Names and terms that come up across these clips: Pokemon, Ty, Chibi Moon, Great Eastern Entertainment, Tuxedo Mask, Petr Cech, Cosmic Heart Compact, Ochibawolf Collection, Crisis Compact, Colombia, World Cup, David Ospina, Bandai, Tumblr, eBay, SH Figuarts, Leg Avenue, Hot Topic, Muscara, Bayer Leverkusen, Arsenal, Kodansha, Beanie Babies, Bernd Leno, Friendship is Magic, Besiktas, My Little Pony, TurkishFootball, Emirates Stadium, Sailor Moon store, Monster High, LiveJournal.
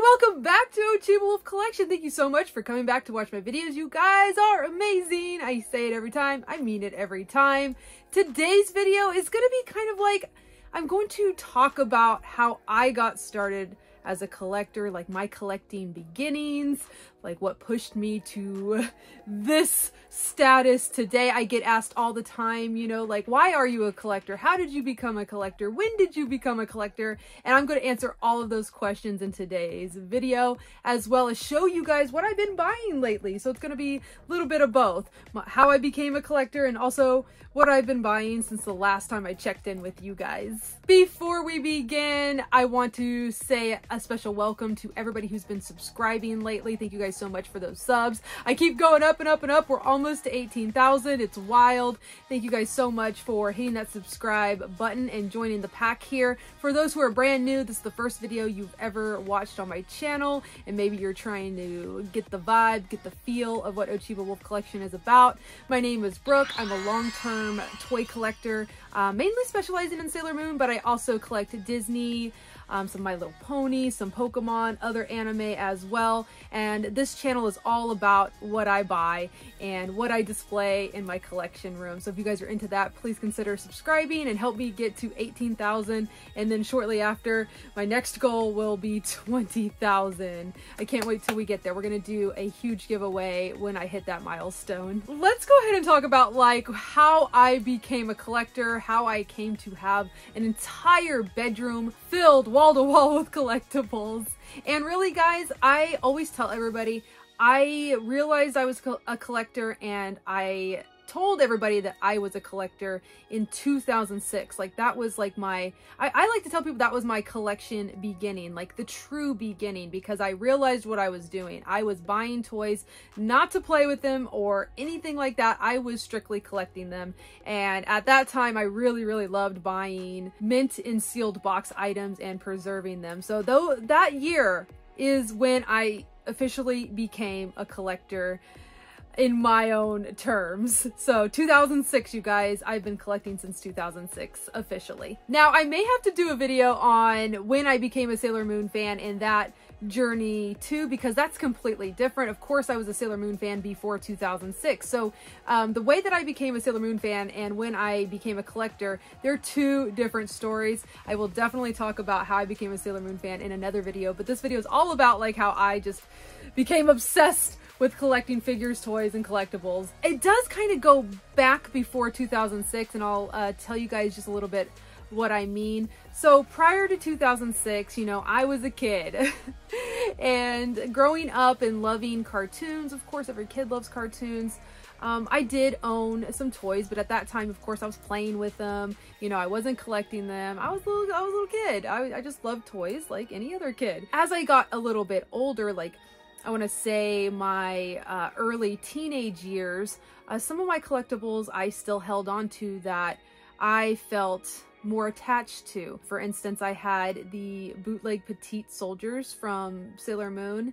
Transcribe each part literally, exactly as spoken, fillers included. and welcome back to Ochibawolf Collection. Thank you so much for coming back to watch my videos. You guys are amazing. I say it every time. I mean it every time. Today's video is going to be kind of like, I'm going to talk about how I got started as a collector, like my collecting beginnings, like what pushed me to this status today. I get asked all the time, you know, like, why are you a collector? How did you become a collector? When did you become a collector? And I'm going to answer all of those questions in today's video, as well as show you guys what I've been buying lately. So it's going to be a little bit of both, how I became a collector and also what I've been buying since the last time I checked in with you guys. Before we begin, I want to say a special welcome to everybody who's been subscribing lately. Thank you guys so much for those subs. I keep going up and up and up. We're almost to eighteen thousand. It's wild. Thank you guys so much for hitting that subscribe button and joining the pack here. For those who are brand new, this is the first video you've ever watched on my channel, and maybe you're trying to get the vibe, get the feel of what Ochibawolf Collection is about. My name is Brooke. I'm a long-term toy collector, uh, mainly specializing in Sailor Moon, but I also collect Disney, um, some My Little Pony, some Pokemon, other anime as well, and this This channel is all about what I buy and what I display in my collection room. So if you guys are into that, please consider subscribing and help me get to eighteen thousand. And then shortly after, my next goal will be twenty thousand. I can't wait till we get there. We're gonna do a huge giveaway when I hit that milestone. Let's go ahead and talk about like how I became a collector, how I came to have an entire bedroom filled wall to wall with collectibles. And really, guys, I always tell everybody, I realized I was a collector and I told everybody that I was a collector in two thousand six. Like that was like my, I, I like to tell people that was my collection beginning, like the true beginning, because I realized what I was doing. I was buying toys not to play with them or anything like that. I was strictly collecting them. And at that time, I really, really loved buying mint and sealed box items and preserving them. So though that year is when I officially became a collector in my own terms. So two thousand six, you guys, I've been collecting since two thousand six officially. Now I may have to do a video on when I became a Sailor Moon fan and that journey too, because that's completely different. Of course, I was a Sailor Moon fan before two thousand six. So um, the way that I became a Sailor Moon fan and when I became a collector, they're two different stories. I will definitely talk about how I became a Sailor Moon fan in another video, but this video is all about like how I just became obsessed with collecting figures, toys, and collectibles. It does kind of go back before two thousand six, and I'll uh, tell you guys just a little bit what I mean. So prior to two thousand six, you know, I was a kid and growing up and loving cartoons. Of course, every kid loves cartoons. Um, I did own some toys, but at that time, of course, I was playing with them. You know, I wasn't collecting them. I was a little, I was a little kid. I, I just loved toys like any other kid. As I got a little bit older, like I want to say my uh, early teenage years, uh, some of my collectibles I still held on to that I felt more attached to. For instance, I had the bootleg Petite Soldiers from Sailor Moon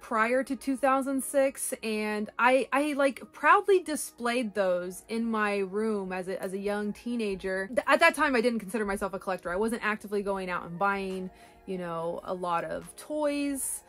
prior to two thousand six, and I, I like proudly displayed those in my room as a, as a young teenager. At that time, I didn't consider myself a collector. I wasn't actively going out and buying, you know, a lot of toys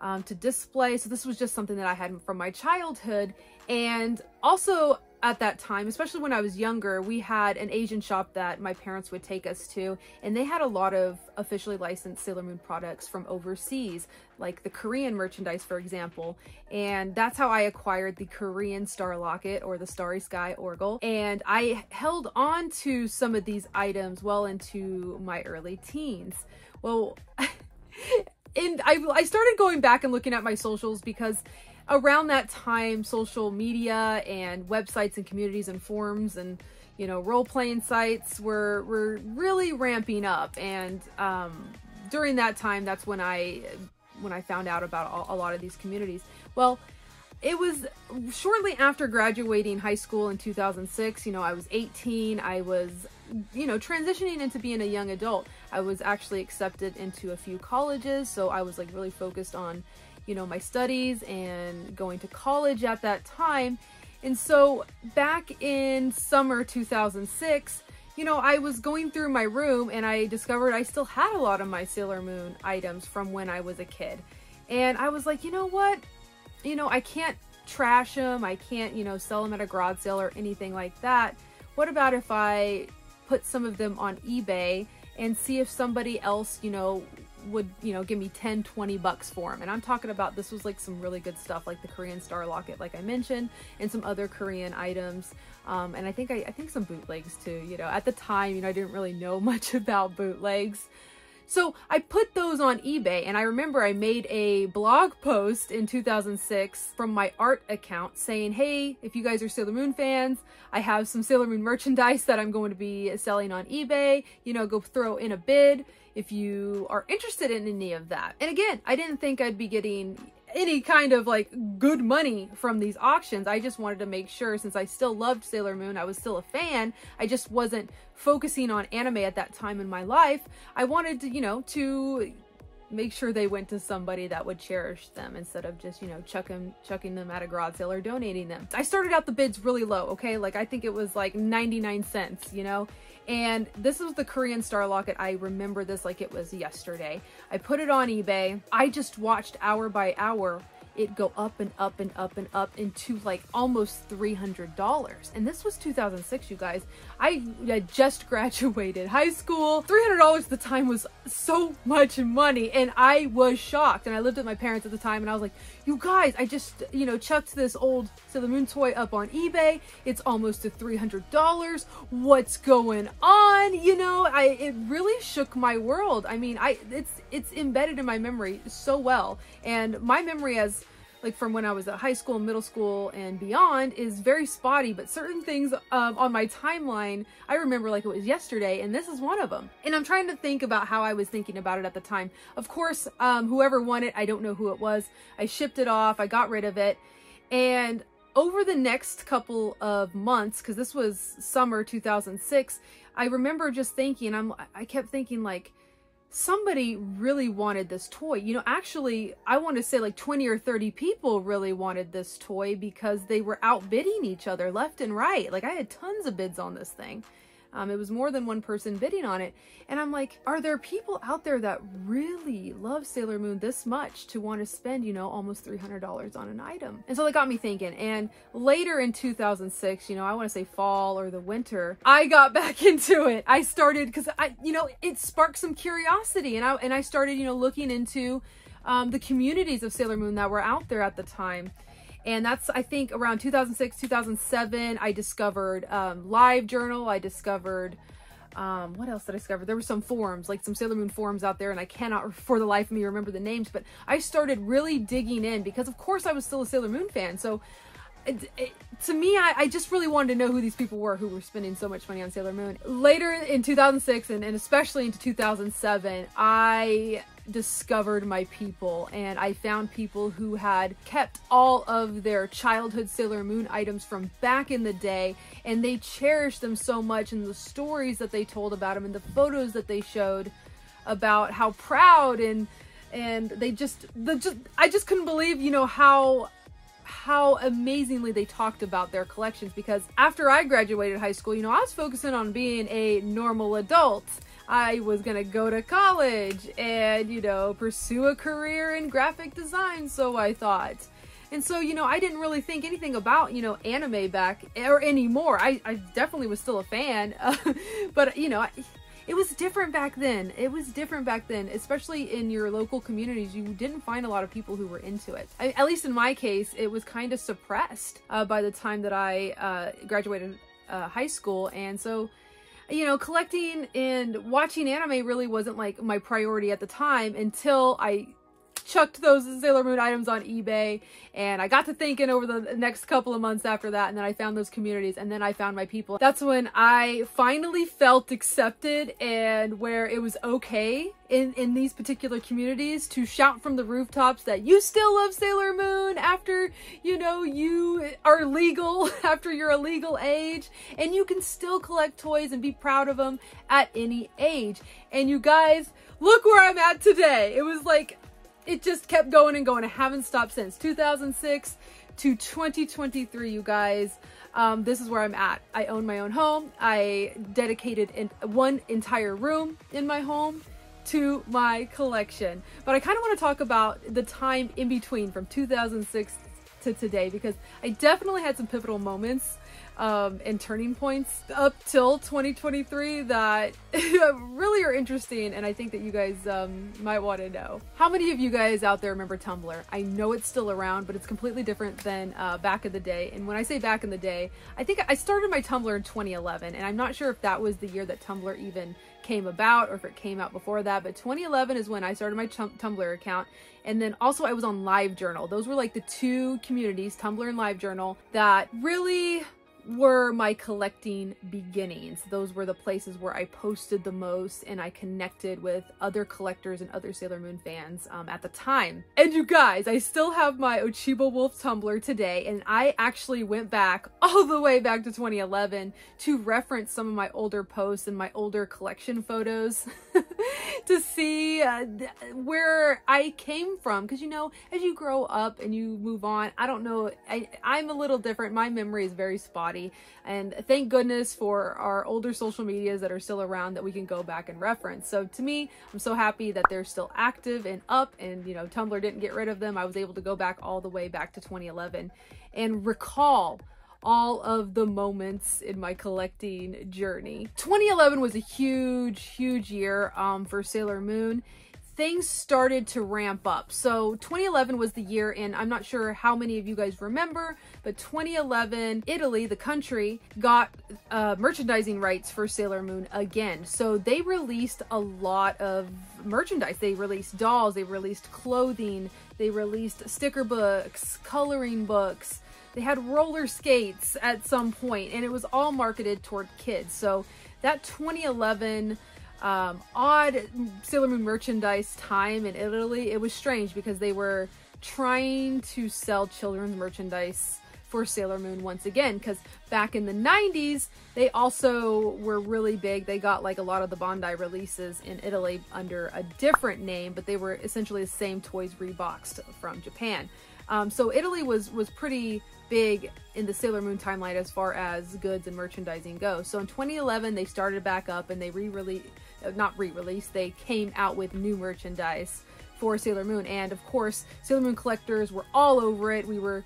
um, to display. So this was just something that I had from my childhood. And also at that time, especially when I was younger, we had an Asian shop that my parents would take us to, and they had a lot of officially licensed Sailor Moon products from overseas, like the Korean merchandise, for example. And that's how I acquired the Korean Star Locket or the Starry Sky Orgel. And I held on to some of these items well into my early teens. Well, and I, I started going back and looking at my socials, because around that time, social media and websites and communities and forums and, you know, role-playing sites were, were really ramping up. And um, during that time, that's when I, when I found out about a lot of these communities. Well, it was shortly after graduating high school in two thousand six. You know, I was eighteen. I was, you know, transitioning into being a young adult. I was actually accepted into a few colleges, so I was like really focused on, you know, my studies and going to college at that time. And so back in summer two thousand six, you know, I was going through my room and I discovered I still had a lot of my Sailor Moon items from when I was a kid. And I was like, you know what? You know, I can't trash them. I can't, you know, sell them at a garage sale or anything like that. What about if I put some of them on eBay and see if somebody else, you know, would, you know, give me ten, twenty bucks for them? And I'm talking about, this was like some really good stuff, like the Korean Star Locket, like I mentioned, and some other Korean items. Um, and I think, I, I think some bootlegs too, you know, at the time, you know, I didn't really know much about bootlegs. So I put those on eBay, and I remember I made a blog post in two thousand six from my art account saying, hey, if you guys are Sailor Moon fans, I have some Sailor Moon merchandise that I'm going to be selling on eBay, you know, go throw in a bid if you are interested in any of that. And again, I didn't think I'd be getting any kind of like good money from these auctions. I just wanted to make sure, since I still loved Sailor Moon, I was still a fan, I just wasn't focusing on anime at that time in my life. I wanted to, you know, to make sure they went to somebody that would cherish them instead of just, you know, chuck them, chucking them at a garage sale or donating them. I started out the bids really low, okay? Like I think it was like ninety-nine cents, you know? And this was the Korean Star Locket. I remember this like it was yesterday. I put it on eBay. I just watched hour by hour it go up and up and up and up into like almost three hundred dollars. And this was two thousand six, you guys. I had just graduated high school. three hundred dollars at the time was so much money, and I was shocked. And I lived with my parents at the time, and I was like, you guys, I just, you know, chucked this old Sailor Moon toy up on eBay. It's almost to three hundred dollars. What's going on? You know, I, it really shook my world. I mean, I, it's, it's embedded in my memory so well. And my memory as like from when I was at high school, middle school, and beyond is very spotty, but certain things um, on my timeline, I remember like it was yesterday, and this is one of them. And I'm trying to think about how I was thinking about it at the time. Of course, um, whoever won it, I don't know who it was, I shipped it off, I got rid of it, and over the next couple of months, because this was summer two thousand six, I remember just thinking, I'm, I kept thinking like, somebody really wanted this toy. You know, actually, I want to say like twenty or thirty people really wanted this toy because they were outbidding each other left and right. Like I had tons of bids on this thing. Um, it was more than one person bidding on it. And I'm like, are there people out there that really love Sailor Moon this much to want to spend, you know, almost three hundred dollars on an item? And so that got me thinking. And later in two thousand six, you know, I want to say fall or the winter, I got back into it. I started, cause I, you know, it sparked some curiosity, and I, and I started, you know, looking into um, the communities of Sailor Moon that were out there at the time. And that's, I think, around two thousand six, two thousand seven, I discovered um, LiveJournal. I discovered, um, what else did I discover? There were some forums, like some Sailor Moon forums out there, and I cannot for the life of me remember the names, but I started really digging in because, of course, I was still a Sailor Moon fan. So it, it, to me, I, I just really wanted to know who these people were who were spending so much money on Sailor Moon. Later in two thousand six and, and especially into two thousand seven, I discovered my people, and I found people who had kept all of their childhood Sailor Moon items from back in the day, and they cherished them so much, and the stories that they told about them and the photos that they showed about how proud and and they just the just I just couldn't believe, you know, how how amazingly they talked about their collections. Because after I graduated high school, you know, I was focusing on being a normal adult. I was gonna go to college and, you know, pursue a career in graphic design, so I thought. And so, you know, I didn't really think anything about, you know, anime back or anymore. I, I definitely was still a fan, uh, but, you know, I, it was different back then. It was different back then, especially in your local communities. You didn't find a lot of people who were into it. I, at least in my case, it was kind of suppressed uh, by the time that I uh, graduated uh, high school. And so, you know, collecting and watching anime really wasn't like my priority at the time until I chucked those Sailor Moon items on eBay, and I got to thinking over the next couple of months after that, and then I found those communities, and then I found my people. That's when I finally felt accepted, and where it was okay in, in these particular communities to shout from the rooftops that you still love Sailor Moon after, you know, you are legal, after you're a legal age, and you can still collect toys and be proud of them at any age. And you guys, look where I'm at today. It was like, it just kept going and going. I haven't stopped since two thousand six to twenty twenty-three, you guys. Um, this is where I'm at. I own my own home. I dedicated in one entire room in my home to my collection. But I kind of want to talk about the time in between from two thousand six to today, because I definitely had some pivotal moments um, and turning points up till twenty twenty-three that really are interesting, and I think that you guys um, might want to know. How many of you guys out there remember Tumblr? I know it's still around, but it's completely different than uh, back in the day. And when I say back in the day, I think I started my Tumblr in twenty eleven, and I'm not sure if that was the year that Tumblr even came about or if it came out before that, but twenty eleven is when I started my Tumblr account. And then also I was on LiveJournal. Those were like the two communities, Tumblr and LiveJournal, that really were my collecting beginnings. Those were the places where I posted the most and I connected with other collectors and other Sailor Moon fans um, at the time. And you guys, I still have my Ochibawolf Tumblr today, and I actually went back all the way back to twenty eleven to reference some of my older posts and my older collection photos to see uh, where I came from. Because, you know, as you grow up and you move on, I don't know, I, I'm a little different. My memory is very spotty. And thank goodness for our older social medias that are still around that we can go back and reference. So to me, I'm so happy that they're still active and up, and you know, Tumblr didn't get rid of them. I was able to go back all the way back to twenty eleven and recall all of the moments in my collecting journey. twenty eleven was a huge, huge year um, for Sailor Moon. Things started to ramp up. So twenty eleven was the year, and I'm not sure how many of you guys remember, but twenty eleven, Italy, the country, got uh, merchandising rights for Sailor Moon again. So they released a lot of merchandise. They released dolls, they released clothing, they released sticker books, coloring books. They had roller skates at some point, and it was all marketed toward kids. So that twenty eleven Um, odd Sailor Moon merchandise time in Italy, it was strange because they were trying to sell children's merchandise for Sailor Moon once again, because back in the nineties they also were really big. They got like a lot of the Bandai releases in Italy under a different name, but they were essentially the same toys reboxed from Japan. Um, so Italy was was pretty big in the Sailor Moon timeline as far as goods and merchandising go. So in twenty eleven, they started back up and they re-released, not re-released, they came out with new merchandise for Sailor Moon. And of course, Sailor Moon collectors were all over it. We were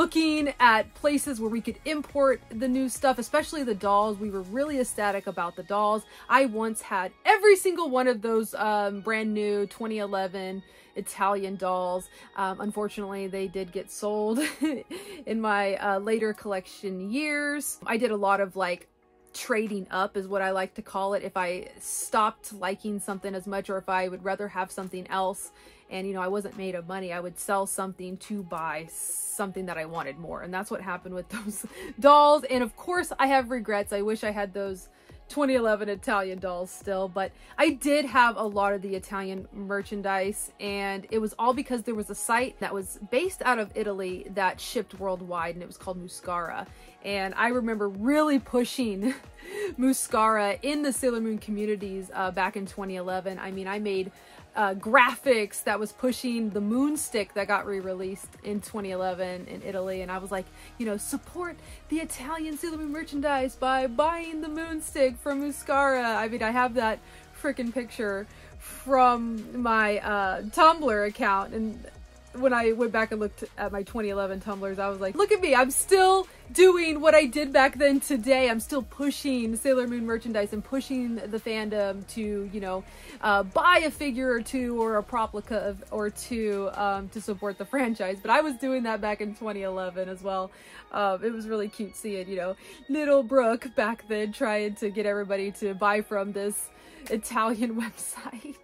looking at places where we could import the new stuff, especially the dolls. We were really ecstatic about the dolls. I once had every single one of those um, brand new twenty eleven Italian dolls. Um, unfortunately, they did get sold in my uh, later collection years. I did a lot of like trading up is what I like to call it. If I stopped liking something as much, or if I would rather have something else, and you know, I wasn't made of money, I would sell something to buy something that I wanted more. And that's what happened with those dolls. And of course I have regrets. I wish I had those twenty eleven Italian dolls still, but I did have a lot of the Italian merchandise, and it was all because there was a site that was based out of Italy that shipped worldwide, and it was called Muscara. And I remember really pushing Muscara in the Sailor Moon communities uh, back in twenty eleven. I mean, I made uh, graphics that was pushing the moon stick that got re-released in twenty eleven in Italy. And I was like, you know, support the Italian Sailor Moon merchandise by buying the moon stick from Muscara. I mean, I have that freaking picture from my uh, Tumblr account. And when I went back and looked at my twenty eleven Tumblrs, I was like, look at me, I'm still doing what I did back then today. I'm still pushing Sailor Moon merchandise and pushing the fandom to, you know, uh, buy a figure or two or a proplica or two um, to support the franchise. But I was doing that back in twenty eleven as well. Um, it was really cute seeing, you know, little Brooke back then trying to get everybody to buy from this Italian website.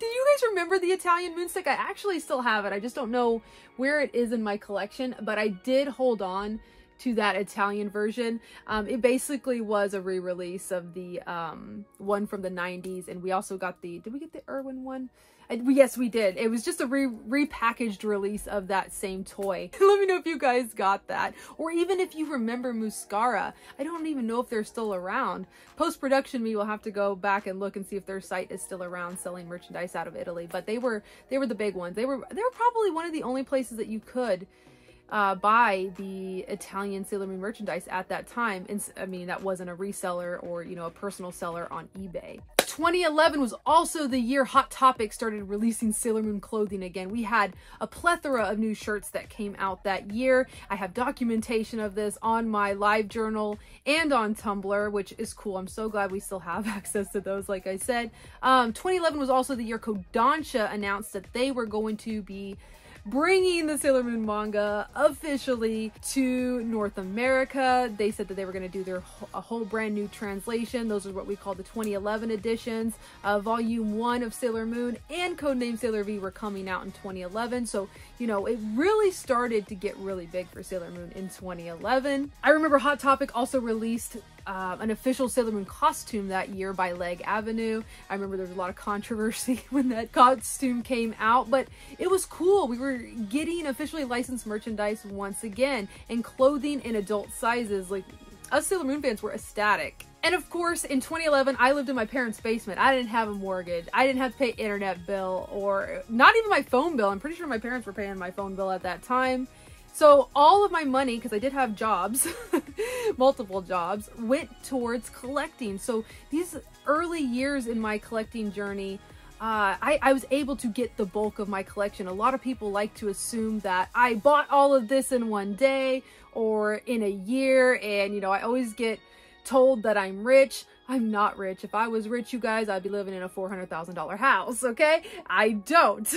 Do you guys remember the Italian moonstick? I actually still have it. I just don't know where it is in my collection, but I did hold on to that Italian version. Um, it basically was a re-release of the um, one from the nineties, and we also got the, did we get the Irwin one? I, we, yes, we did. It was just a re repackaged release of that same toy. Let me know if you guys got that, or even if you remember Muscara. I don't even know if they're still around. Post-production me will have to go back and look and see if their site is still around selling merchandise out of Italy, but they were they were the big ones. They were they were probably one of the only places that you could uh, buy the Italian Sailor Moon merchandise at that time. And I mean, that wasn't a reseller or, you know, a personal seller on eBay. twenty eleven was also the year Hot Topic started releasing Sailor Moon clothing again. We had a plethora of new shirts that came out that year. I have documentation of this on my LiveJournal and on Tumblr, which is cool. I'm so glad we still have access to those, like I said. Um, twenty eleven was also the year Kodansha announced that they were going to be bringing the Sailor Moon manga officially to North America. They said that they were going to do their a whole brand new translation. Those are what we call the twenty eleven editions. Uh, Volume one of Sailor Moon and Codename Sailor V were coming out in twenty eleven. So, you know, it really started to get really big for Sailor Moon in twenty eleven. I remember Hot Topic also released Uh, an official Sailor Moon costume that year by Leg Avenue. I remember there was a lot of controversy when that costume came out, but it was cool. We were getting officially licensed merchandise once again, and clothing in adult sizes. Like, us Sailor Moon fans were ecstatic. And of course, in twenty eleven, I lived in my parents' basement. I didn't have a mortgage. I didn't have to pay internet bill, or not even my phone bill. I'm pretty sure my parents were paying my phone bill at that time. So all of my money, because I did have jobs, multiple jobs, went towards collecting. So these early years in my collecting journey, uh, I, I was able to get the bulk of my collection. A lot of people like to assume that I bought all of this in one day or in a year. And, you know, I always get told that I'm rich. I'm not rich. If I was rich, you guys, I'd be living in a four hundred thousand dollar house, okay? I don't.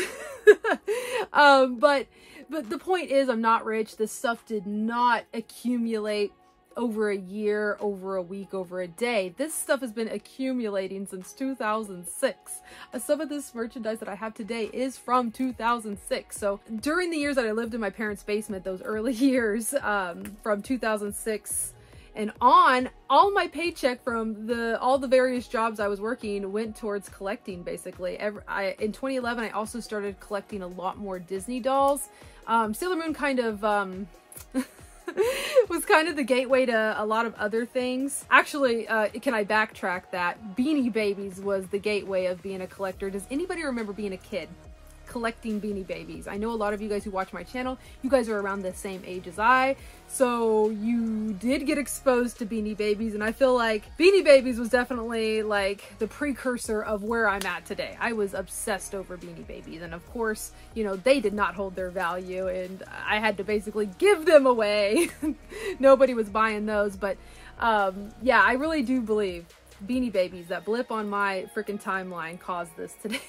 um, but... But the point is, I'm not rich. This stuff did not accumulate over a year, over a week, over a day. This stuff has been accumulating since two thousand six. Some of this merchandise that I have today is from two thousand six. So during the years that I lived in my parents' basement, those early years um, from two thousand six and on, all my paycheck from the all the various jobs I was working went towards collecting, basically. Every, I, in twenty eleven, I also started collecting a lot more Disney dolls. Um, Sailor Moon kind of um, was kind of the gateway to a lot of other things. Actually, uh, can I backtrack that? Beanie Babies was the gateway of being a collector. Does anybody remember being a kid collecting Beanie Babies? I know a lot of you guys who watch my channel, you guys are around the same age as I, so you did get exposed to Beanie Babies, and I feel like Beanie Babies was definitely like the precursor of where I'm at today. I was obsessed over Beanie Babies, and of course, you know, they did not hold their value, and I had to basically give them away. Nobody was buying those, but um, yeah, I really do believe Beanie Babies, that blip on my freaking timeline, caused this today.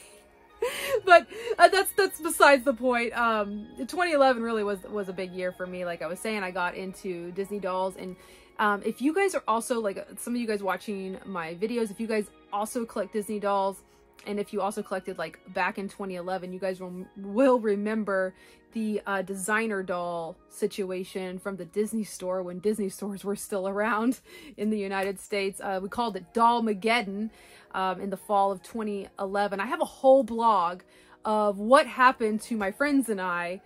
But uh, that's that's besides the point. Um, twenty eleven really was was a big year for me. Like I was saying, I got into Disney dolls. And um, if you guys are also, like some of you guys watching my videos, if you guys also collect Disney dolls, and if you also collected, like, back in twenty eleven, you guys will, will remember the uh, designer doll situation from the Disney store when Disney stores were still around in the United States. Uh, we called it Dollmageddon. Um, in the fall of twenty eleven. I have a whole blog of what happened to my friends and I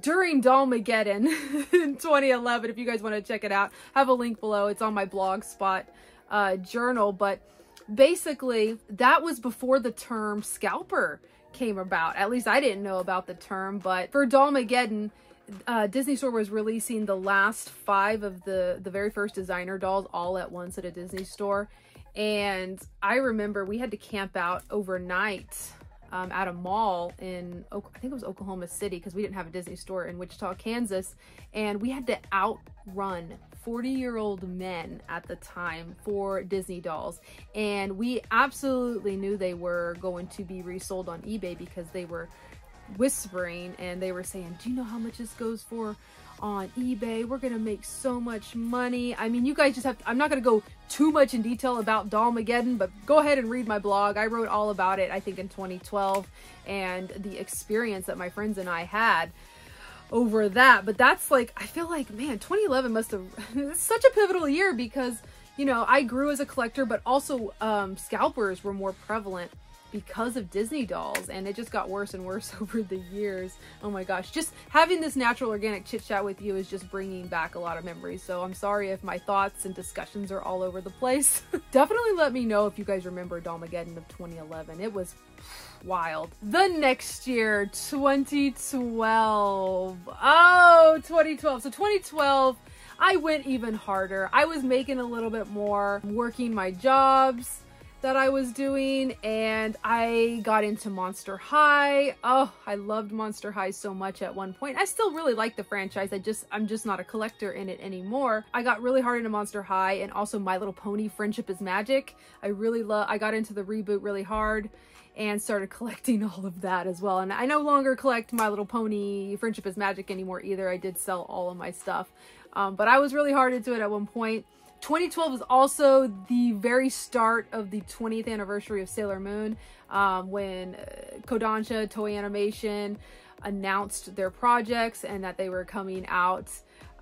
during Dollmageddon in twenty eleven. If you guys want to check it out, I have a link below. It's on my Blogspot uh, journal. But basically, that was before the term scalper came about. At least I didn't know about the term, but for Dollmageddon, Uh, Disney Store was releasing the last five of the the very first designer dolls all at once at a Disney store, and I remember we had to camp out overnight um, at a mall in I think it was Oklahoma City, because we didn't have a Disney store in Wichita, Kansas, and we had to outrun forty year old men at the time for Disney dolls, and we absolutely knew they were going to be resold on eBay because they were whispering and they were saying, do you know how much this goes for on eBay? We're gonna make so much money. I mean, you guys just have to, I'm not gonna go too much in detail about Dollmageddon, but go ahead and read my blog. I wrote all about it, I think, in twenty twelve, and the experience that my friends and I had over that. But that's, like, I feel like, man, twenty eleven must have it's such a pivotal year, because, you know, I grew as a collector, but also um scalpers were more prevalent because of Disney dolls, and it just got worse and worse over the years. Oh my gosh, just having this natural organic chit chat with you is just bringing back a lot of memories, so I'm sorry if my thoughts and discussions are all over the place. Definitely let me know if you guys remember Dolmageddon of twenty eleven. It was wild. The next year, twenty twelve. Oh, twenty twelve. So twenty twelve, I went even harder. I was making a little bit more, working my jobs that I was doing, and I got into Monster High. Oh, I loved Monster High so much at one point. I still really like the franchise. I just, I'm just not a collector in it anymore. I got really hard into Monster High and also My Little Pony, Friendship is Magic. I really love, I got into the reboot really hard and started collecting all of that as well. And I no longer collect My Little Pony, Friendship is Magic anymore either. I did sell all of my stuff, um, but I was really hard into it at one point. twenty twelve was also the very start of the twentieth anniversary of Sailor Moon, um, when uh, Kodansha, Toei Animation announced their projects and that they were coming out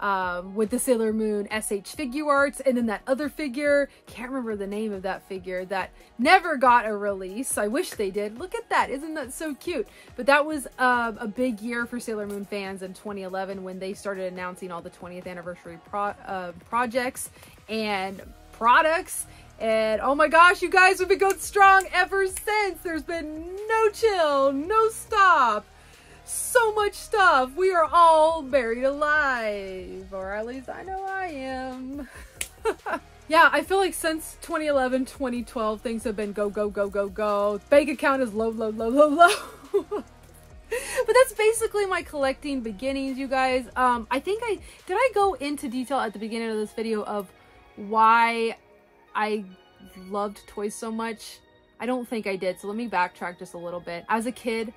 um, with the Sailor Moon S H Figuarts, and then that other figure, can't remember the name of that figure, that never got a release. I wish they did. Look at that. Isn't that so cute? But that was uh, a big year for Sailor Moon fans in twenty eleven when they started announcing all the twentieth anniversary pro uh, projects and products. And oh my gosh, you guys, we've been going strong ever since. There's been no chill, no stop. So much stuff. We are all buried alive, or at least I know I am. Yeah, I feel like since twenty eleven, twenty twelve, things have been go, go, go, go, go. Bank account is low, low, low, low, low. But that's basically my collecting beginnings, you guys. Um, I think I, did I go into detail at the beginning of this video of why I loved toys so much? I don't think I did, so let me backtrack just a little bit. As a kid,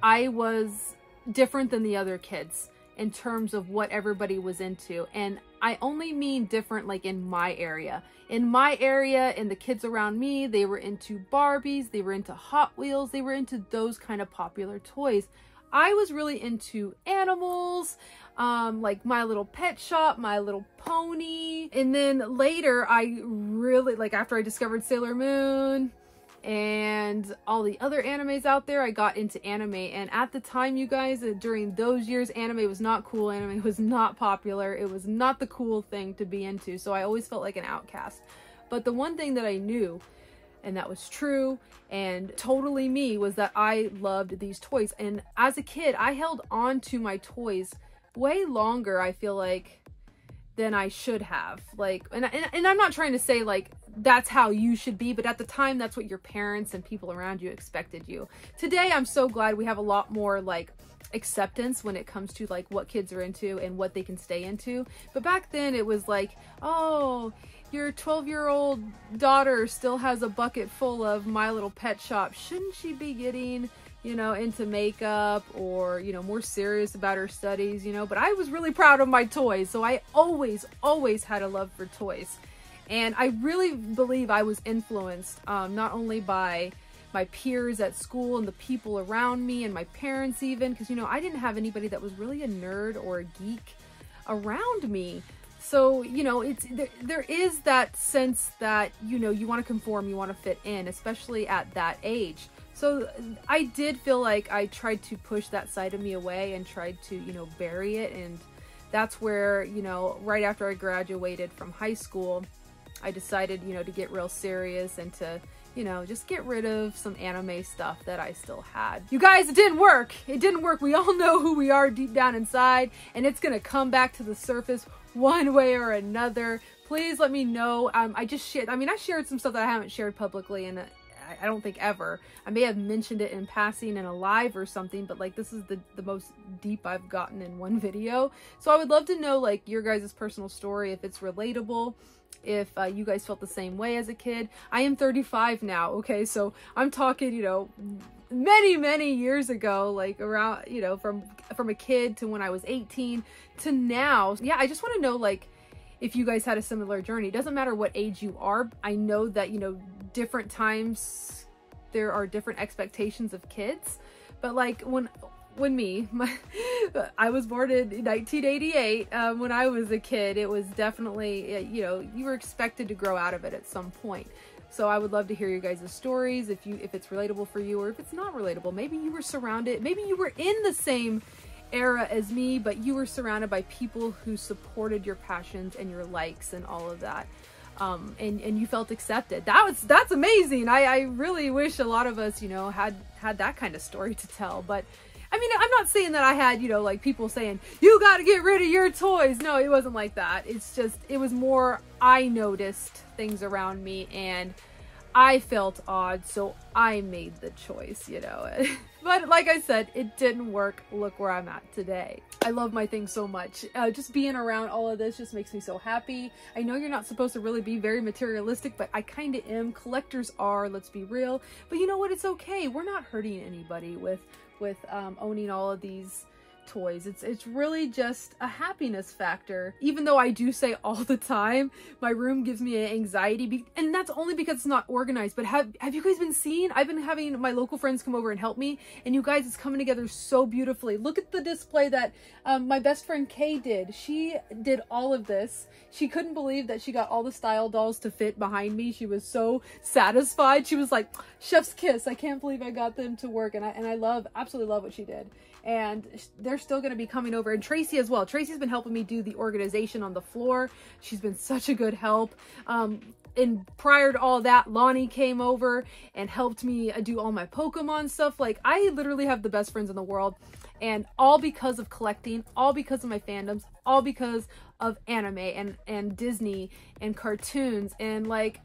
I was different than the other kids in terms of what everybody was into. And I only mean different like in my area. In my area and the kids around me, they were into Barbies, they were into Hot Wheels, they were into those kind of popular toys. I was really into animals, um, like My Little Pet Shop, My Little Pony. And then later I really, like after I discovered Sailor Moon, and all the other animes out there, I got into anime. And at the time, you guys, uh, during those years, anime was not cool, anime was not popular, it was not the cool thing to be into, so I always felt like an outcast. But the one thing that I knew, and that was true and totally me, was that I loved these toys. And as a kid, I held on to my toys way longer, I feel like, than I should have. Like, and, and, and I'm not trying to say like that's how you should be, but at the time that's what your parents and people around you expected you. Today I'm so glad we have a lot more like acceptance when it comes to like what kids are into and what they can stay into. But back then it was like, oh, your twelve year old daughter still has a bucket full of My Little Pet Shop, shouldn't she be getting, you know, into makeup or, you know, more serious about her studies, you know? But I was really proud of my toys, so I always always had a love for toys. And I really believe I was influenced um, not only by my peers at school and the people around me and my parents even, because, you know, I didn't have anybody that was really a nerd or a geek around me. So, you know, it's there, there is that sense that, you know, you want to conform, you want to fit in, especially at that age. So I did feel like I tried to push that side of me away and tried to, you know, bury it. And that's where, you know, right after I graduated from high school, I decided, you know, to get real serious and to, you know, just get rid of some anime stuff that I still had. You guys, it didn't work. It didn't work. We all know who we are deep down inside, and it's gonna come back to the surface one way or another. Please let me know. Um, I just shared, I mean, I shared some stuff that I haven't shared publicly, and I don't think ever. I may have mentioned it in passing in a live or something, but like this is the, the most deep I've gotten in one video. So I would love to know like your guys' personal story, if it's relatable, if uh, you guys felt the same way as a kid. I am thirty-five now, okay? So I'm talking, you know, many, many years ago, like around, you know, from, from a kid to when I was eighteen to now. Yeah, I just want to know like if you guys had a similar journey. It doesn't matter what age you are. I know that, you know, different times there are different expectations of kids, but like when when me, my, I was born in nineteen eighty-eight. Um, when I was a kid, it was definitely, you know, you were expected to grow out of it at some point. So I would love to hear your guys' stories, if you if it's relatable for you, or if it's not relatable. Maybe you were surrounded, maybe you were in the same era as me, but you were surrounded by people who supported your passions and your likes and all of that. Um, and, and you felt accepted. That was, that's amazing. I, I really wish a lot of us, you know, had, had that kind of story to tell. But I mean, I'm not saying that I had, you know, like people saying, you got to get rid of your toys. No, it wasn't like that. It's just, it was more, I noticed things around me and I felt odd. So I made the choice, you know, but like I said, it didn't work. Look where I'm at today. I love my thing so much. Uh, just being around all of this just makes me so happy. I know you're not supposed to really be very materialistic, but I kind of am. Collectors are, let's be real. But you know what? It's okay. We're not hurting anybody with with um, owning all of these toys. It's, it's really just a happiness factor. Even though I do say all the time, my room gives me anxiety, be and that's only because it's not organized. But have, have you guys been seeing? I've been having my local friends come over and help me, and you guys, it's coming together so beautifully. Look at the display that um, my best friend Kay did. She did all of this. She couldn't believe that she got all the style dolls to fit behind me. She was so satisfied. She was like, chef's kiss. I can't believe I got them to work. And I, and I love, absolutely love what she did. And they're still going to be coming over. And Tracy as well. Tracy's been helping me do the organization on the floor. She's been such a good help. Um, and prior to all that, Lonnie came over and helped me do all my Pokemon stuff. Like, I literally have the best friends in the world. And all because of collecting, all because of my fandoms, all because of anime and, and Disney and cartoons. And like,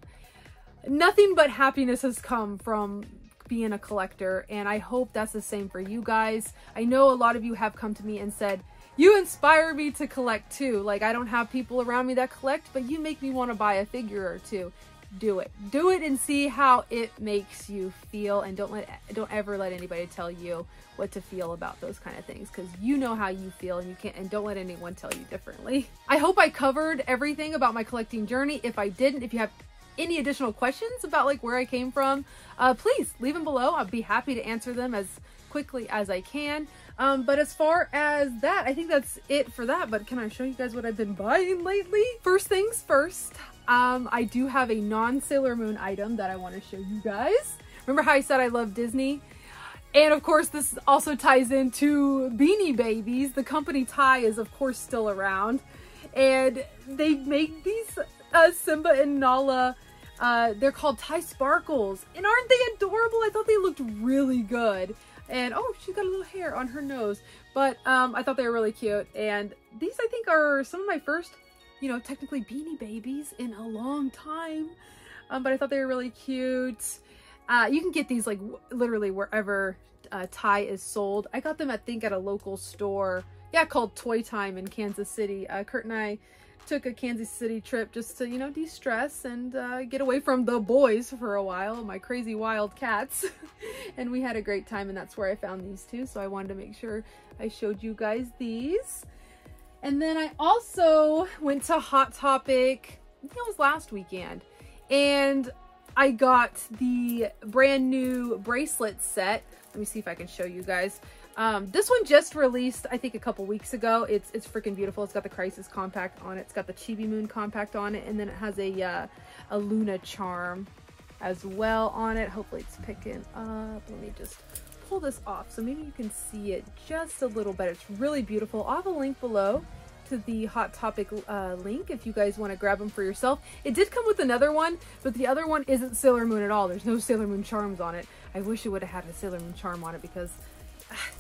nothing but happiness has come from being a collector, and I hope that's the same for you guys. I know a lot of you have come to me and said, you inspire me to collect too. Like, I don't have people around me that collect, but you make me want to buy a figure or two. Do it. Do it and see how it makes you feel, and don't let don't ever let anybody tell you what to feel about those kind of things, because you know how you feel, and you can't, and don't let anyone tell you differently. I hope I covered everything about my collecting journey. If I didn't, if you have any additional questions about like where I came from, uh, please leave them below. I'll be happy to answer them as quickly as I can. Um, but as far as that, I think that's it for that. But can I show you guys what I've been buying lately? First things first, um, I do have a non-Sailor Moon item that I want to show you guys. Remember how I said I love Disney? And of course, this also ties into Beanie Babies. The company Ty is of course still around, and they make these uh, Simba and Nala. Uh, they're called Ty Sparkles, and aren't they adorable? I thought they looked really good. And oh, she got a little hair on her nose, but um, I thought they were really cute. And these, I think, are some of my first, you know, technically Beanie Babies in a long time. Um, but I thought they were really cute. Uh, you can get these like w literally wherever uh, Ty is sold. I got them, I think, at a local store. Yeah, called Toy Time in Kansas City. Uh, Kurt and I took a Kansas City trip just to, you know, de-stress and uh, get away from the boys for a while, my crazy wild cats. And we had a great time, and that's where I found these two. So I wanted to make sure I showed you guys these. And then I also went to Hot Topic, I think it was last weekend, and I got the brand new bracelet set. Let me see if I can show you guys. Um, this one just released, I think, a couple weeks ago. It's it's freaking beautiful. It's got the Crisis Compact on it. It's got the Chibi Moon Compact on it. And then it has a, uh, a Luna charm as well on it. Hopefully it's picking up. Let me just pull this off so maybe you can see it just a little bit. It's really beautiful. I'll have a link below to the Hot Topic uh, link if you guys want to grab them for yourself. It did come with another one, but the other one isn't Sailor Moon at all. There's no Sailor Moon charms on it. I wish it would have had a Sailor Moon charm on it, because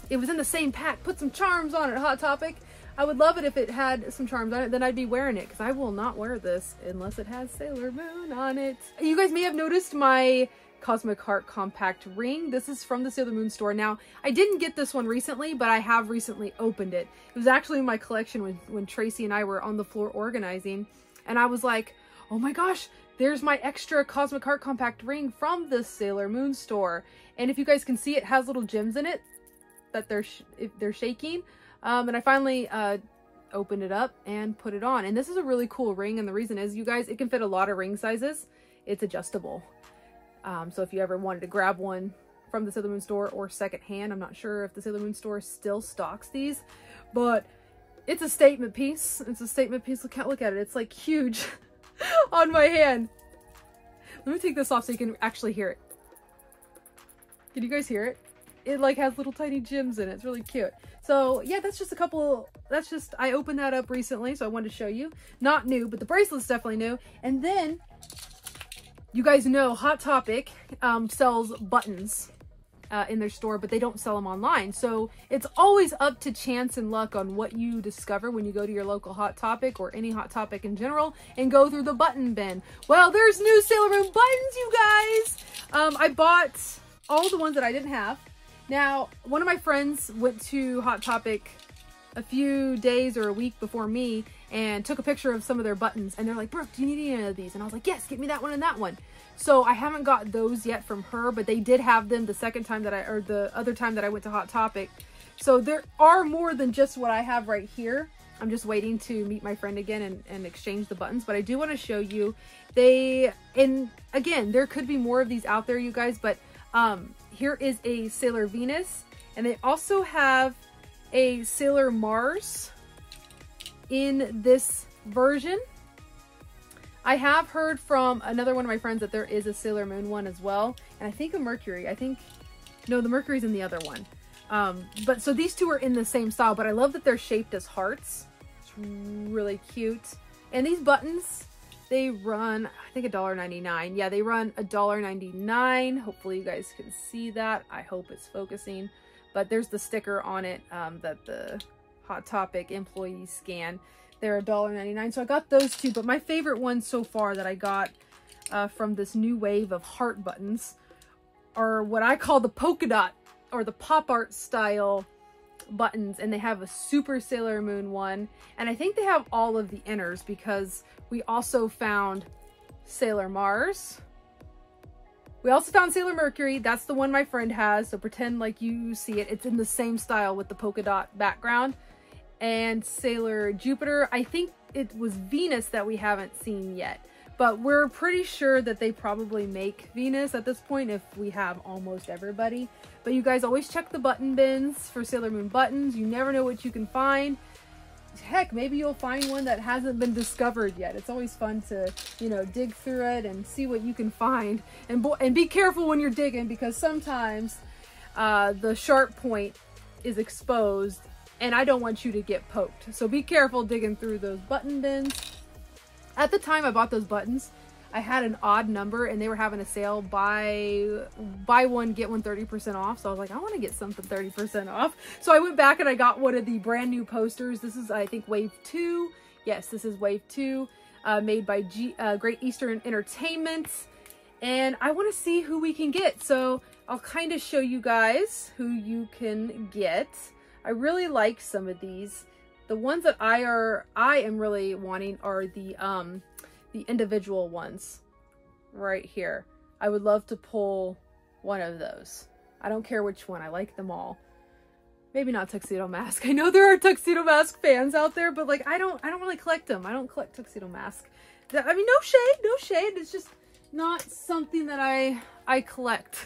it was in the same pack. Put some charms on it, Hot Topic. I would love it if it had some charms on it, then I'd be wearing it, because I will not wear this unless it has Sailor Moon on it. You guys may have noticed my Cosmic Heart Compact ring. This is from the Sailor Moon store. Now, I didn't get this one recently, but I have recently opened it. It was actually in my collection when, when Tracy and I were on the floor organizing, and I was like, oh my gosh, there's my extra Cosmic Heart Compact ring from the Sailor Moon store. And if you guys can see, it has little gems in it that they're sh they're shaking, um, and I finally uh, opened it up and put it on. And this is a really cool ring, and the reason is, you guys, it can fit a lot of ring sizes. It's adjustable, um, so if you ever wanted to grab one from the Sailor Moon store or secondhand. I'm not sure if the Sailor Moon store still stocks these, but it's a statement piece. It's a statement piece. Look, look at it. It's like huge on my hand. Let me take this off so you can actually hear it. Can you guys hear it? It like has little tiny gems in it. It's really cute. So yeah, that's just a couple, that's just, I opened that up recently, so I wanted to show you. Not new, but the bracelet's definitely new. And then, you guys know Hot Topic um, sells buttons uh, in their store, but they don't sell them online. So it's always up to chance and luck on what you discover when you go to your local Hot Topic or any Hot Topic in general and go through the button bin. Well, there's new Sailor Moon buttons, you guys! Um, I bought all the ones that I didn't have. Now, one of my friends went to Hot Topic a few days or a week before me and took a picture of some of their buttons, and they're like, Brooke, do you need any of these? And I was like, yes, get me that one and that one. So I haven't got those yet from her, but they did have them the second time that I, or the other time that I went to Hot Topic. So there are more than just what I have right here. I'm just waiting to meet my friend again and, and exchange the buttons, but I do want to show you they, and again, there could be more of these out there, you guys, but um, here is a Sailor Venus, and they also have a Sailor Mars in this version. I have heard from another one of my friends that there is a Sailor Moon one as well, and I think a Mercury. I think, no, the Mercury's in the other one. Um, but so these two are in the same style, but I love that they're shaped as hearts. It's really cute. And these buttons, they run, I think a dollar ninety-nine. Yeah, they run a dollar ninety-nine. Hopefully you guys can see that. I hope it's focusing. But there's the sticker on it um, that the Hot Topic employees scan. They're a dollar ninety-nine. So I got those two, but my favorite ones so far that I got uh, from this new wave of heart buttons are what I call the polka dot or the pop art style buttons, and they have a Super Sailor Moon one, and I think they have all of the inners because we also found Sailor Mars. We also found Sailor Mercury. That's the one my friend has, so pretend like you see it. It's in the same style with the polka dot background. And Sailor Jupiter. I think it was Venus that we haven't seen yet, but we're pretty sure that they probably make Venus at this point if we have almost everybody. But you guys always check the button bins for Sailor Moon buttons. You never know what you can find. Heck, maybe you'll find one that hasn't been discovered yet. It's always fun to, you know, dig through it and see what you can find. And, bo and be careful when you're digging, because sometimes uh, the sharp point is exposed and I don't want you to get poked. So be careful digging through those button bins. At the time I bought those buttons, I had an odd number and they were having a sale, buy, buy one, get one thirty percent off. So I was like, I want to get something thirty percent off. So I went back and I got one of the brand new posters. This is, I think, wave two. Yes, this is wave two, uh, made by G, uh, Great Eastern Entertainment. And I want to see who we can get. So I'll kind of show you guys who you can get. I really like some of these. The ones that I are, I am really wanting are the, um, the individual ones right here. I would love to pull one of those. I don't care which one. I like them all. Maybe not Tuxedo Mask. I know there are Tuxedo Mask fans out there, but like, I don't, I don't really collect them. I don't collect Tuxedo Mask. I mean, no shade, no shade. It's just not something that I, I collect.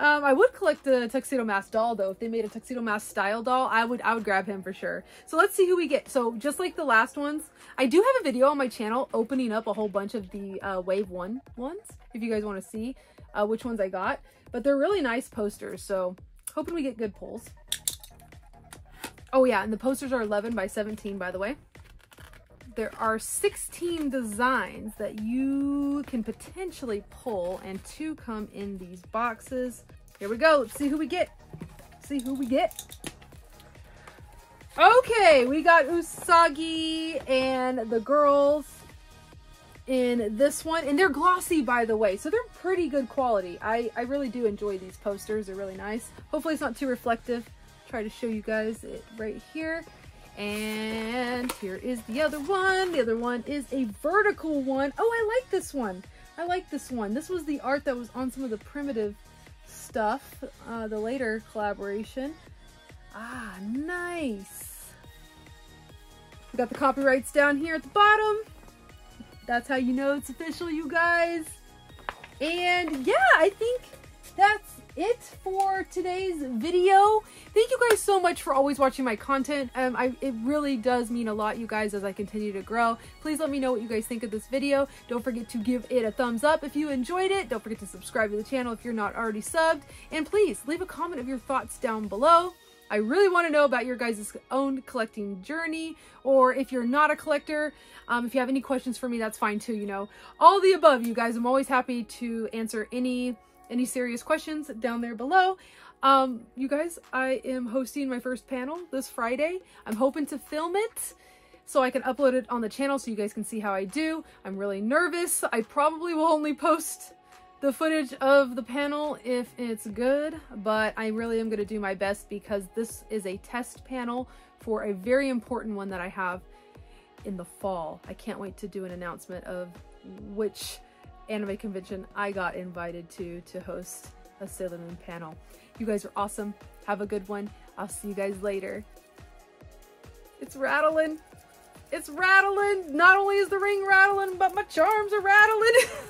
Um, I would collect the Tuxedo Mask doll though. If they made a Tuxedo Mask style doll, I would I would grab him for sure. So let's see who we get. So just like the last ones, I do have a video on my channel opening up a whole bunch of the uh, Wave one ones, if you guys want to see uh, which ones I got. But they're really nice posters, so hoping we get good pulls. Oh yeah, and the posters are eleven by seventeen, by the way. There are sixteen designs that you can potentially pull, and two come in these boxes. Here we go. Let's see who we get. Let's see who we get. Okay, we got Usagi and the girls in this one, and they're glossy, by the way, so they're pretty good quality. I, I really do enjoy these posters. They're really nice. Hopefully it's not too reflective. Try to show you guys it right here. And here is the other one. The other one is a vertical one. Oh, I like this one. I like this one. This was the art that was on some of the primitive stuff, uh, the later collaboration. Ah, nice. We got the copyrights down here at the bottom. That's how you know it's official, you guys. And yeah, I think that's it for today's video. Thank you guys so much for always watching my content. Um, I, it really does mean a lot, you guys, as I continue to grow. Please let me know what you guys think of this video. Don't forget to give it a thumbs up if you enjoyed it. Don't forget to subscribe to the channel if you're not already subbed. And please leave a comment of your thoughts down below. I really want to know about your guys' own collecting journey, or if you're not a collector, um, if you have any questions for me, that's fine too, you know. All the above, you guys. I'm always happy to answer any any serious questions down there below. Um, you guys, I am hosting my first panel this Friday. I'm hoping to film it so I can upload it on the channel so you guys can see how I do. I'm really nervous. I probably will only post the footage of the panel if it's good, but I really am going to do my best because this is a test panel for a very important one that I have in the fall. I can't wait to do an announcement of which anime convention I got invited to to host a Sailor Moon panel. You guys are awesome. Have a good one. I'll see you guys later. It's rattling. It's rattling. Not only is the ring rattling, but my charms are rattling.